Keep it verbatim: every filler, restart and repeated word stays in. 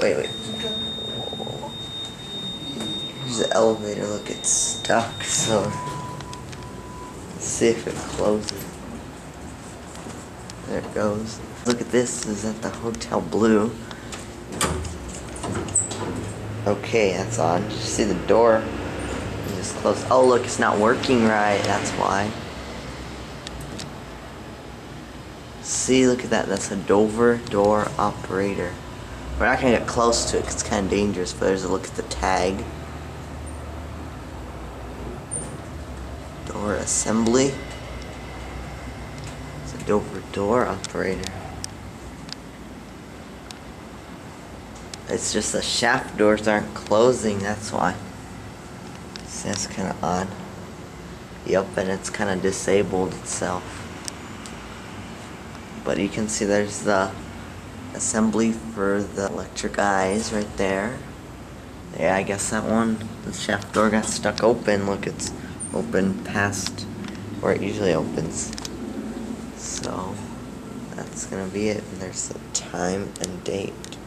Wait, wait. Here's the elevator. Look, it's stuck, so let's see if it closes. There it goes. Look at this. This is at the Hotel Blue. Okay, that's on. Did you see the door? It's just closed. Oh, look, it's not working right. That's why. See, look at that. That's a Dover door operator. We're not going to get close to it because it's kind of dangerous, but there's a look at the tag. Door assembly. It's a Dover door operator. It's just the shaft doors aren't closing, that's why. See, that's kind of odd. Yep, and it's kind of disabled itself. But you can see there's the assembly for the electric eyes right there. Yeah, I guess that one, the shaft door got stuck open. Look, it's open past where it usually opens. So, that's gonna be it. And there's the time and date.